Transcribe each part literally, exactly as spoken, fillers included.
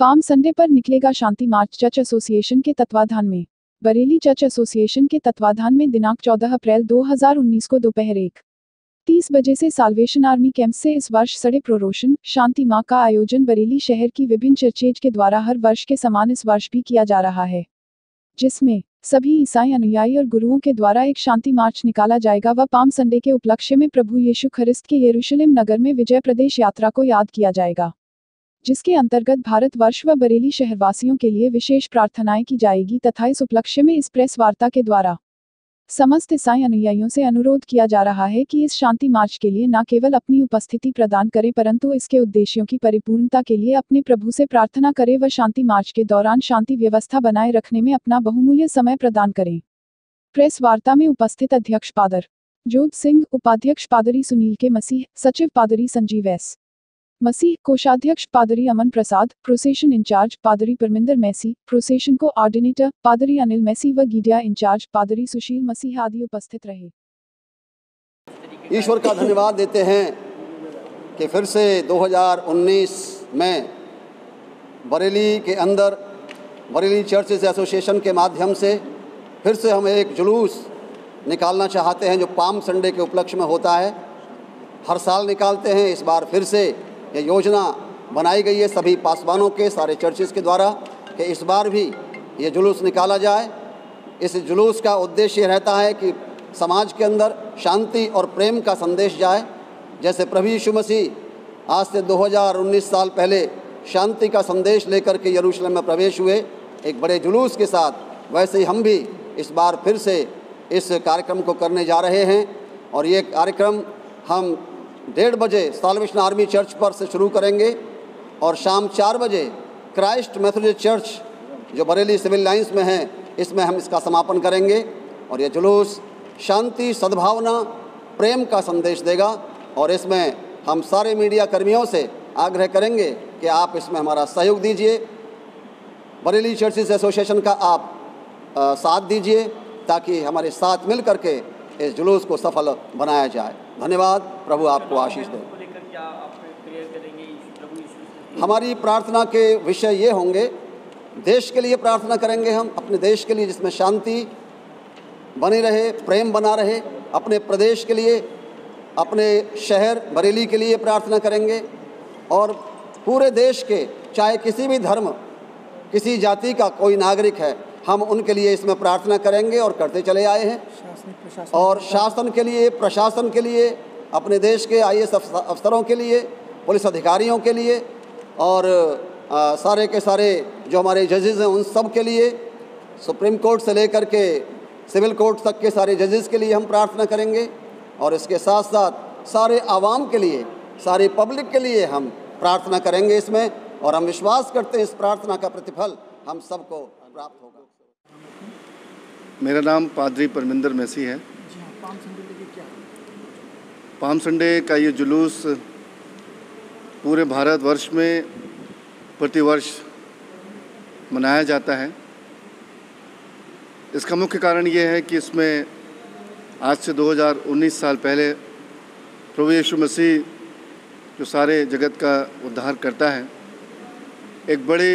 Palm Sunday पर निकलेगा शांति मार्च church association के तत्वाधान में। बरेली चर्च एसोसिएशन के तत्वाधान में दिनांक चौदह अप्रैल दो हज़ार उन्नीस को दोपहर एक तीस बजे से साल्वेशन आर्मी कैंप से इस वर्ष सड़े प्रोरोशन शांति माँ का आयोजन बरेली शहर की विभिन्न चर्चेज के द्वारा हर वर्ष के समान इस वर्ष भी किया जा रहा है, जिसमें सभी ईसाई अनुयायी और गुरुओं के द्वारा एक शांति मार्च निकाला जाएगा व पाम संडे के उपलक्ष्य में प्रभु यीशु ख्रिस्ट के यरूशलेम नगर में विजय प्रदेश यात्रा को याद किया जाएगा, जिसके अंतर्गत भारतवर्ष व बरेली शहरवासियों के लिए विशेष प्रार्थनाएं की जाएगी तथा इस उपलक्ष्य में इस प्रेस वार्ता के द्वारा समस्त ईसाई अनुयायियों से अनुरोध किया जा रहा है कि इस शांति मार्च के लिए न केवल अपनी उपस्थिति प्रदान करें परंतु इसके उद्देश्यों की परिपूर्णता के लिए अपने प्रभु से प्रार्थना करें व शांति मार्च के दौरान शांति व्यवस्था बनाए रखने में अपना बहुमूल्य समय प्रदान करें। प्रेस वार्ता में उपस्थित अध्यक्ष पादर जोध सिंह, उपाध्यक्ष पादरी सुनील के मसीह, सचिव पादरी संजीव एस मसीह, कोषाध्यक्ष पादरी अमन प्रसाद, प्रोसेशन इंचार्ज पादरी परमिंदर मैसी, प्रोसेशन को ऑर्डिनेटर पादरी अनिल मैसी व गीडिया इंचार्ज पादरी सुशील मसीह आदि उपस्थित रहे। ईश्वर का धन्यवाद देते हैं कि फिर से दो हज़ार उन्नीस में बरेली के अंदर बरेली चर्चेज एसोसिएशन के माध्यम से फिर से हम एक जुलूस निकालना चाहते हैं जो पाम संडे के उपलक्ष्य में होता है। हर साल निकालते हैं, इस बार फिर से ये योजना बनाई गई है सभी पासवानों के, सारे चर्चेज़ के द्वारा कि इस बार भी ये जुलूस निकाला जाए। इस जुलूस का उद्देश्य रहता है कि समाज के अंदर शांति और प्रेम का संदेश जाए। जैसे प्रभु यीशु मसीह आज से दो हज़ार उन्नीस साल पहले शांति का संदेश लेकर के यरूशलेम में प्रवेश हुए एक बड़े जुलूस के साथ, वैसे ही हम भी इस बार फिर से इस कार्यक्रम को करने जा रहे हैं। और ये कार्यक्रम हम डेढ़ बजे साल्वेशन आर्मी चर्च पर से शुरू करेंगे और शाम चार बजे क्राइस्ट मैथ्यूज चर्च जो बरेली सिविल लाइंस में है इसमें हम इसका समापन करेंगे। और ये जुलूस शांति, सद्भावना, प्रेम का संदेश देगा और इसमें हम सारे मीडिया कर्मियों से आग्रह करेंगे कि आप इसमें हमारा सहयोग दीजिए, बरेली चर्चेज एसोसिएशन का आप आ, साथ दीजिए ताकि हमारे साथ मिल करके इस जुलूस को सफल बनाया जाए। धन्यवाद, प्रभु आपको आशीष दे। हमारी प्रार्थना के विषय ये होंगे, देश के लिए प्रार्थना करेंगे हम, अपने देश के लिए जिसमें शांति बनी रहे, प्रेम बना रहे, अपने प्रदेश के लिए, अपने शहर बरेली के लिए प्रार्थना करेंगे और पूरे देश के, चाहे किसी भी धर्म किसी जाति का कोई नागरिक है, हम उनके लिए इसमें प्रार्थना करेंगे और करते चले आए हैं। और शासन के लिए, प्रशासन के लिए, अपने देश के आई ए एस अफसरों के लिए, पुलिस अधिकारियों के लिए और आ, सारे के सारे जो हमारे जजेस हैं उन सब के लिए, सुप्रीम कोर्ट से लेकर के सिविल कोर्ट तक के सारे जजेस के लिए हम प्रार्थना करेंगे। और इसके साथ साथ सारे आवाम के लिए, सारी पब्लिक के लिए हम प्रार्थना करेंगे इसमें और हम विश्वास करते हैं इस प्रार्थना का प्रतिफल हम सबको प्राप्त होगा। मेरा नाम पादरी परमिंदर मैसी है। पाम संडे का ये जुलूस पूरे भारतवर्ष में प्रतिवर्ष मनाया जाता है। इसका मुख्य कारण ये है कि इसमें आज से दो हज़ार उन्नीस साल पहले प्रभु यीशु मसीह जो सारे जगत का उद्धार करता है एक बड़ी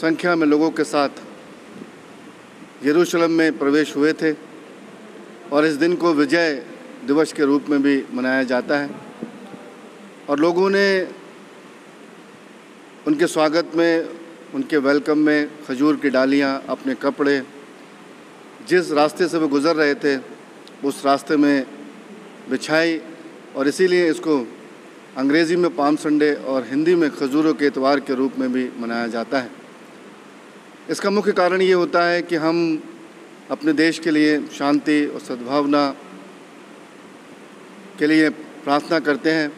संख्या में लोगों के साथ यरूशलेम में प्रवेश हुए थे और इस दिन को विजय दिवस के रूप में भी मनाया जाता है। और लोगों ने उनके स्वागत में, उनके वेलकम में खजूर की डालियाँ, अपने कपड़े, जिस रास्ते से वो गुज़र रहे थे उस रास्ते में बिछाई और इसीलिए इसको अंग्रेज़ी में पाम संडे और हिंदी में खजूरों के इतवार के रूप में भी मनाया जाता है। इसका मुख्य कारण ये होता है कि हम अपने देश के लिए शांति और सद्भावना के लिए प्रार्थना करते हैं।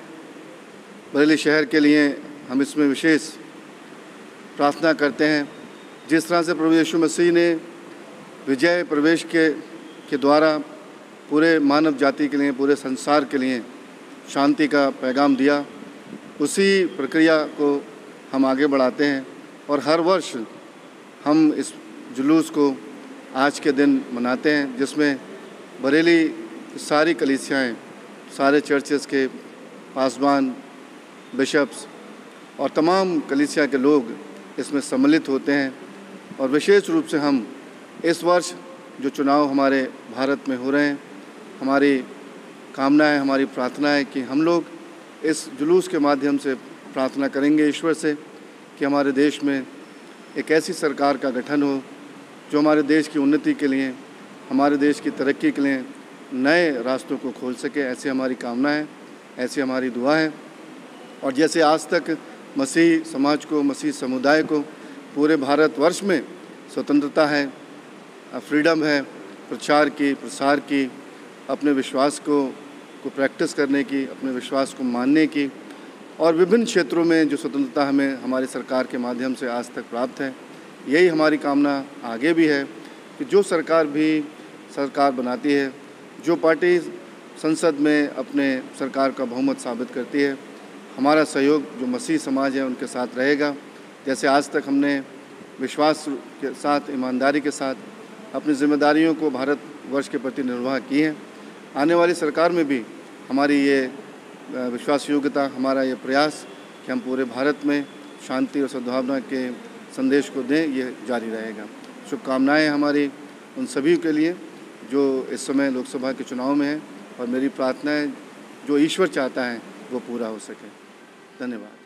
बरेली शहर के लिए हम इसमें विशेष प्रार्थना करते हैं। जिस तरह से प्रभु यीशु मसीह ने विजय प्रवेश के के द्वारा पूरे मानव जाति के लिए, पूरे संसार के लिए शांति का पैगाम दिया, उसी प्रक्रिया को हम आगे बढ़ाते हैं और हर वर्ष हम इस जुलूस को आज के दिन मनाते हैं, जिसमें बरेली सारी कलीसियाएँ, सारे चर्चेज़ के पासवान, बिशप्स और तमाम कलीसिया के लोग इसमें सम्मिलित होते हैं। और विशेष रूप से हम इस वर्ष जो चुनाव हमारे भारत में हो रहे हैं, हमारी कामना है, हमारी प्रार्थना है कि हम लोग इस जुलूस के माध्यम से प्रार्थना करेंगे ईश्वर से कि हमारे देश में एक ऐसी सरकार का गठन हो जो हमारे देश की उन्नति के लिए, हमारे देश की तरक्की के लिए नए रास्तों को खोल सके। ऐसी हमारी कामना है, ऐसी हमारी दुआ है। और जैसे आज तक मसीही समाज को, मसीही समुदाय को पूरे भारतवर्ष में स्वतंत्रता है, फ्रीडम है प्रचार की, प्रसार की, अपने विश्वास को को प्रैक्टिस करने की, अपने विश्वास को मानने की, और विभिन्न क्षेत्रों में जो स्वतंत्रता हमें हमारी सरकार के माध्यम से आज तक प्राप्त है, यही हमारी कामना आगे भी है कि जो सरकार भी सरकार बनाती है, जो पार्टी संसद में अपने सरकार का बहुमत साबित करती है, हमारा सहयोग जो मसीह समाज है उनके साथ रहेगा। जैसे आज तक हमने विश्वास के साथ, ईमानदारी के साथ अपनी जिम्मेदारियों को भारतवर्ष के प्रति निर्वाह की है, आने वाली सरकार में भी हमारी ये विश्वास योग्यता, हमारा ये प्रयास कि हम पूरे भारत में शांति और सद्भावना के संदेश को दें, ये जारी रहेगा। शुभकामनाएँ हमारी उन सभी के लिए जो इस समय लोकसभा के चुनाव में हैं, और मेरी प्रार्थना है जो ईश्वर चाहता है वो पूरा हो सके। धन्यवाद।